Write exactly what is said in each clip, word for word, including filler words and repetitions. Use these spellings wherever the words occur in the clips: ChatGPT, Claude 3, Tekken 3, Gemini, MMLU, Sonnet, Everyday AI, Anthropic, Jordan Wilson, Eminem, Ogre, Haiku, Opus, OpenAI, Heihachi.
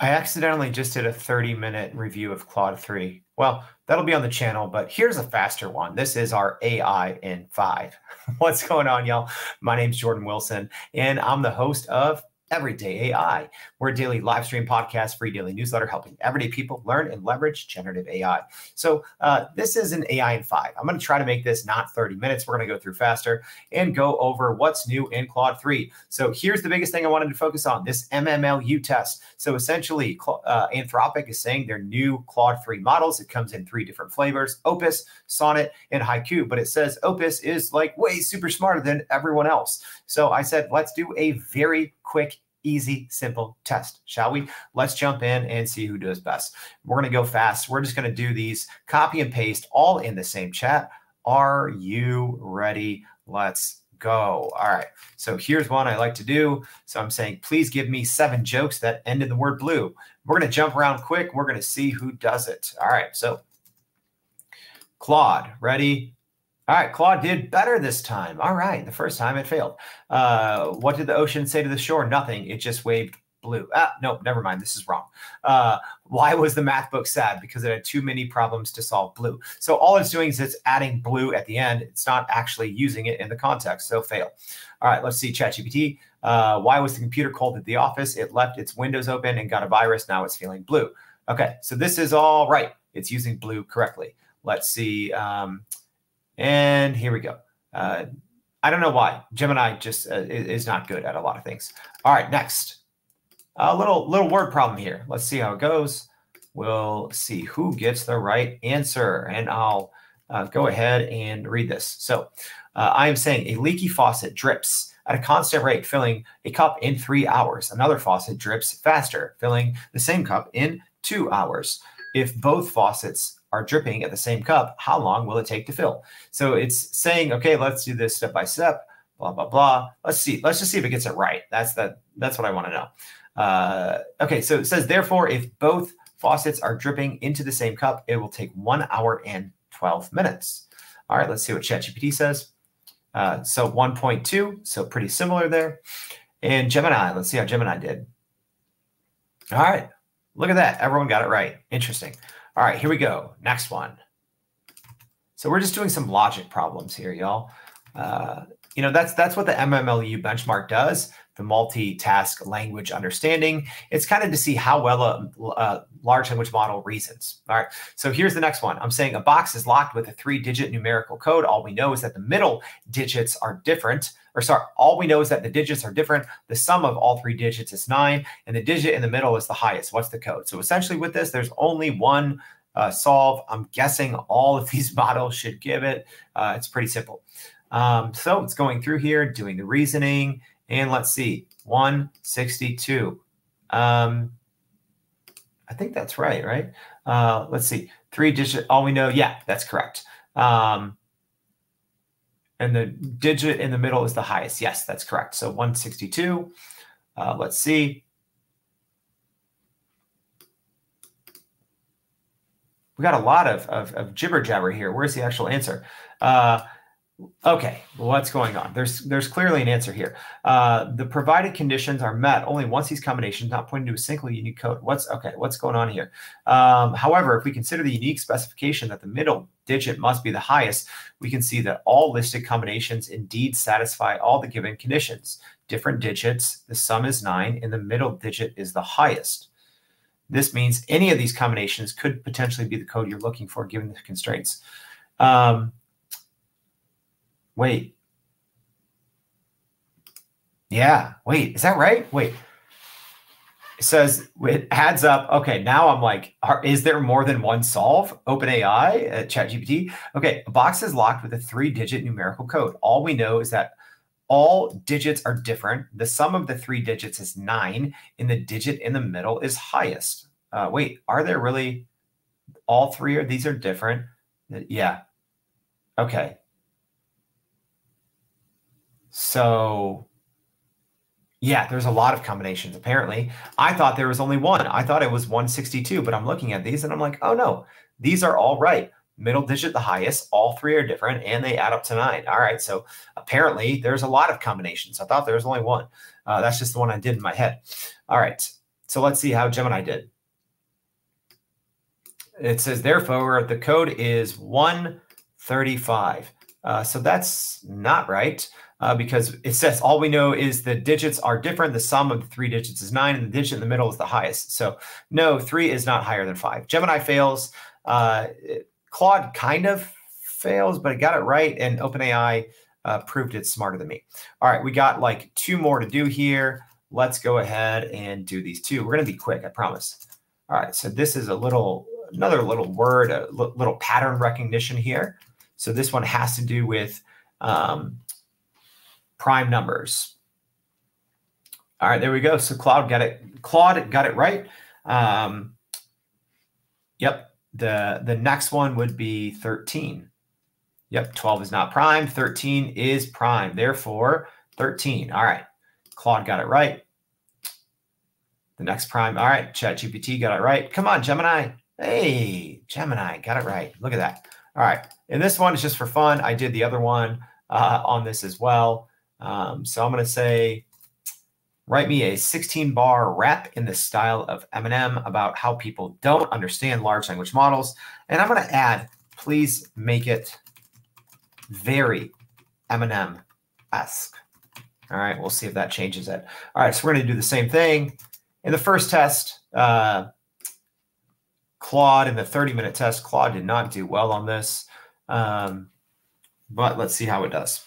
I accidentally just did a thirty minute review of Claude three. Well, that'll be on the channel, but here's a faster one. This is our A I in five. What's going on, y'all? My name's Jordan Wilson, and I'm the host of Everyday A I. We're a daily live stream podcast, free daily newsletter, helping everyday people learn and leverage generative A I. So uh, this is an A I in five. I'm going to try to make this not thirty minutes. We're going to go through faster and go over what's new in Claude three. So here's the biggest thing I wanted to focus on, this M M L U test. So essentially, uh, Anthropic is saying their new Claude three models. It comes in three different flavors, Opus, Sonnet, and Haiku. But it says Opus is like way super smarter than everyone else. So I said, let's do a very quick, easy, simple test, shall we? Let's jump in and see who does best. We're going to go fast. We're just going to do these copy and paste all in the same chat. Are you ready? Let's go. All right. So here's one I like to do. So I'm saying, please give me seven jokes that end in the word blue. We're going to jump around quick. We're going to see who does it. All right. So Claude, ready? All right, Claude did better this time. All right, the first time it failed. Uh, what did the ocean say to the shore? Nothing. It just waved blue. Ah, no, never mind. This is wrong. Uh, why was the math book sad? Because it had too many problems to solve blue. So all it's doing is it's adding blue at the end. It's not actually using it in the context, so fail. All right, let's see ChatGPT. Uh, why was the computer cold at the office? It left its windows open and got a virus. Now it's feeling blue. Okay, so this is all right. It's using blue correctly. Let's see... Um, And here we go. Uh, I don't know why Gemini just uh, is not good at a lot of things. All right, next, a little little word problem here. Let's see how it goes. We'll see who gets the right answer, and I'll uh, go ahead and read this. So uh, I am saying a leaky faucet drips at a constant rate, filling a cup in three hours. Another faucet drips faster, filling the same cup in two hours. If both faucets are dripping at the same cup, how long will it take to fill? So it's saying, okay, let's do this step by step, blah, blah, blah. Let's see. Let's just see if it gets it right. That's that. That's what I want to know. Uh, okay. So it says, therefore, if both faucets are dripping into the same cup, it will take one hour and twelve minutes. All right. Let's see what ChatGPT says. Uh, so one point two. So pretty similar there. And Gemini, let's see how Gemini did. All right. Look at that. Everyone got it right. Interesting. All right, here we go. Next one. So we're just doing some logic problems here, y'all. Uh, you know, that's that's what the M M L U benchmark does, the multitask language understanding. It's kind of to see how well a, a large language model reasons. All right, so here's the next one. I'm saying a box is locked with a three digit numerical code. All we know is that the middle digits are different. Or sorry, all we know is that the digits are different. The sum of all three digits is nine, and the digit in the middle is the highest. What's the code? So essentially with this, there's only one uh, solve. I'm guessing all of these models should give it. Uh, it's pretty simple. Um, so it's going through here, doing the reasoning, and let's see, one sixty-two. Um, I think that's right, right? Uh, let's see, three digit, all we know, yeah, that's correct. Um, And the digit in the middle is the highest. Yes, that's correct. So one sixty-two. Uh, let's see. We got a lot of, of, of jibber jabber here. Where's the actual answer? Uh, okay, what's going on? There's there's clearly an answer here. Uh, the provided conditions are met only once these combinations not pointing to a single unique code. What's okay? What's going on here? Um, however, if we consider the unique specification that the middle digit must be the highest, we can see that all listed combinations indeed satisfy all the given conditions. Different digits, the sum is nine, and the middle digit is the highest. This means any of these combinations could potentially be the code you're looking for given the constraints. Um, wait. Yeah, wait, is that right? Wait. It says it adds up. Okay, now I'm like, are, is there more than one solve? OpenAI, uh, ChatGPT. Okay, a box is locked with a three digit numerical code. All we know is that all digits are different. The sum of the three digits is nine, and the digit in the middle is highest. Uh, wait, are there really all three? Or these are different? Yeah. Okay. So. Yeah, there's a lot of combinations, apparently. I thought there was only one. I thought it was one sixty-two, but I'm looking at these and I'm like, oh no, these are all right. Middle digit, the highest, all three are different, and they add up to nine. All right, so apparently there's a lot of combinations. I thought there was only one. Uh, that's just the one I did in my head. All right, So let's see how Gemini did. It says, therefore, the code is one thirty-five. Uh, so that's not right, uh, because it says all we know is the digits are different. The sum of the three digits is nine, and the digit in the middle is the highest. So no, three is not higher than five. Gemini fails. Uh, Claude kind of fails, but it got it right, and OpenAI uh, proved it's smarter than me. All right, we got like two more to do here. Let's go ahead and do these two. We're going to be quick, I promise. All right, so this is a little, another little word, a little pattern recognition here. So this one has to do with um, prime numbers. All right, there we go. So Claude got it. Claude got it right. Um, yep. The, the next one would be thirteen. Yep. twelve is not prime. thirteen is prime. Therefore, thirteen. All right. Claude got it right. The next prime. All right. ChatGPT got it right. Come on, Gemini. Hey, Gemini got it right. Look at that. All right. And this one is just for fun. I did the other one uh, on this as well. Um, so I'm going to say, write me a sixteen bar rap in the style of Eminem about how people don't understand large language models. And I'm going to add, please make it very Eminem-esque. All right. We'll see if that changes it. All right. So we're going to do the same thing. In the first test, uh, Claude, in the thirty minute test, Claude did not do well on this. Um, but let's see how it does.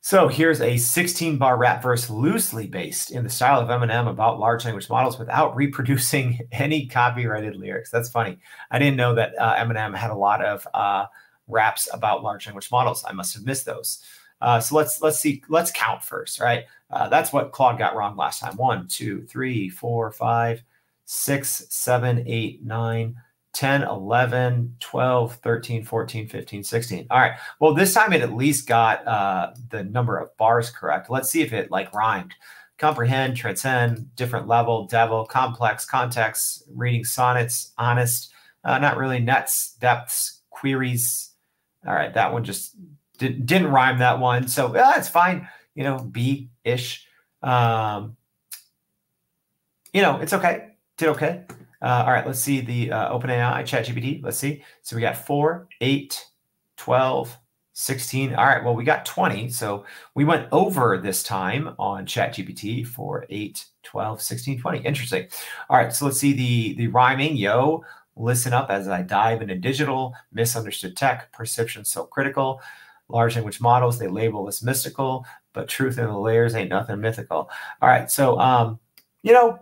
So here's a sixteen bar rap verse loosely based in the style of Eminem about large language models without reproducing any copyrighted lyrics. That's funny. I didn't know that uh, Eminem had a lot of uh, raps about large language models. I must have missed those. Uh, so let's let's see. Let's count first, right? Uh, that's what Claude got wrong last time. One, two, three, four, five, six, seven, eight, nine, ten, eleven, twelve, thirteen, fourteen, fifteen, sixteen. All right. Well, this time it at least got uh, the number of bars correct. Let's see if it like rhymed. Comprehend, transcend, different level, devil, complex, context, reading sonnets, honest, uh, not really, nets, depths, queries. All right. That one just did, didn't rhyme that one. So uh, it's fine. You know, B-ish. Um, you know, it's okay. Did okay. Uh, all right, let's see the uh, OpenAI ChatGPT. Let's see. So we got four, eight, twelve, sixteen. All right, well, we got twenty. So we went over this time on ChatGPT for eight, twelve, sixteen, twenty. Interesting. All right, so let's see the, the rhyming. Yo, listen up as I dive into digital, misunderstood tech, perception so critical. Large language models, they label as mystical, but truth in the layers ain't nothing mythical. All right, so, um, you know,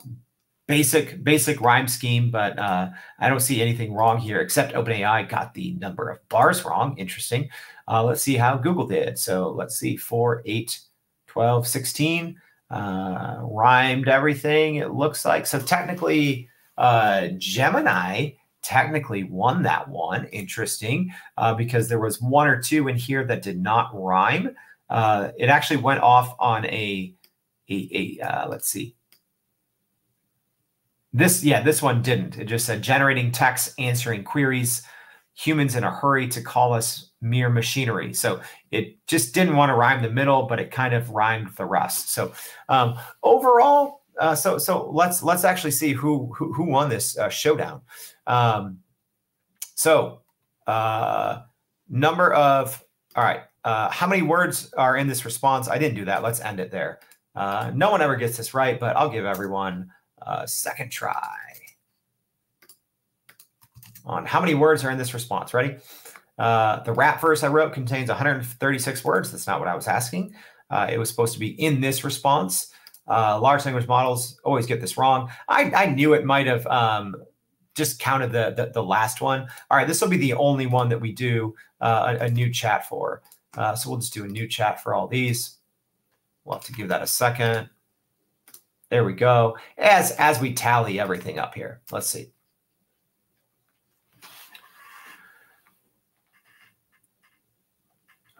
Basic, basic rhyme scheme, but uh, I don't see anything wrong here except OpenAI got the number of bars wrong. Interesting. Uh, let's see how Google did. So let's see, four, eight, twelve, sixteen, uh, rhymed everything, it looks like. So technically, uh, Gemini technically won that one. Interesting, uh, because there was one or two in here that did not rhyme. Uh, it actually went off on a, a, a uh, let's see. This, yeah, this one didn't. It just said generating text, answering queries, humans in a hurry to call us mere machinery. So it just didn't want to rhyme the middle, but it kind of rhymed the rest. So um, overall, uh, so so let's let's actually see who who, who won this uh, showdown. Um, so uh, number of all right, uh, how many words are in this response? I didn't do that. Let's end it there. Uh, no one ever gets this right, but I'll give everyone Uh, second try on how many words are in this response. Ready? Uh, the rap verse I wrote contains one hundred thirty-six words. That's not what I was asking. Uh, it was supposed to be in this response. Uh, large language models always get this wrong. I, I knew it might have um, just counted the, the, the last one. All right, this will be the only one that we do uh, a, a new chat for. Uh, so we'll just do a new chat for all these. We'll have to give that a second. There we go. As as we tally everything up here, let's see.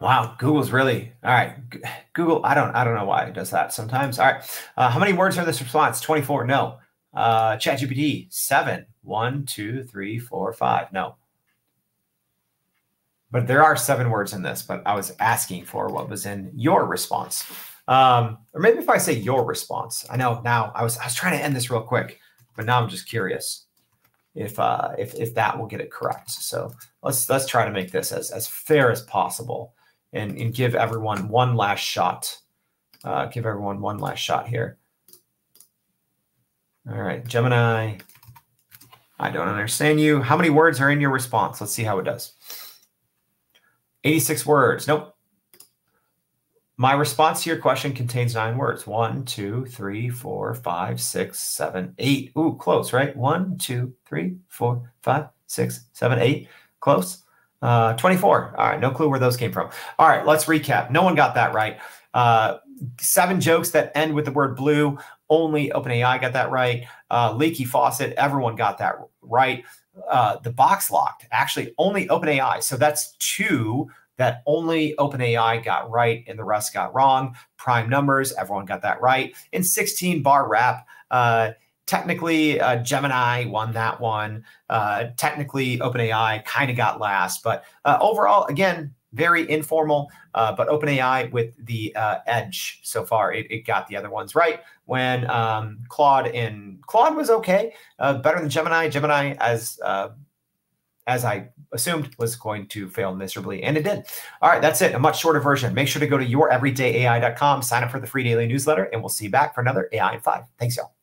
Wow, Google's really all right. Google, I don't I don't know why it does that sometimes. All right, uh, how many words are in this response? twenty-four. No. Uh, ChatGPT seven. One, two, three, four, five. No. But there are seven words in this. But I was asking for what was in your response. Um, or maybe if I say your response. I know now I was I was trying to end this real quick, but now I'm just curious if uh, if if that will get it correct. So let's let's try to make this as as fair as possible and and give everyone one last shot. Uh, give everyone one last shot here. All right, Gemini. I don't understand you. How many words are in your response? Let's see how it does. eighty-six words. Nope. My response to your question contains nine words. One, two, three, four, five, six, seven, eight. Ooh, close, right? One, two, three, four, five, six, seven, eight. Close. Uh, twenty-four. All right. No clue where those came from. All right. Let's recap. No one got that right. Uh, seven jokes that end with the word blue. Only OpenAI got that right. Uh, leaky faucet. Everyone got that right. Uh, the box locked. Actually, only OpenAI. So that's two that only OpenAI got right and the rest got wrong. Prime numbers, everyone got that right. And sixteen bar rap, uh, technically uh, Gemini won that one. Uh, technically OpenAI kind of got last, but uh, overall, again, very informal, uh, but OpenAI with the uh, edge so far. It, it got the other ones right when um, Claude and Claude was okay, uh, better than Gemini. Gemini, as uh, as I assumed, was going to fail miserably, and it did. All right, that's it. A much shorter version. Make sure to go to your everyday A I dot com, sign up for the free daily newsletter, and we'll see you back for another A I in five. Thanks, y'all.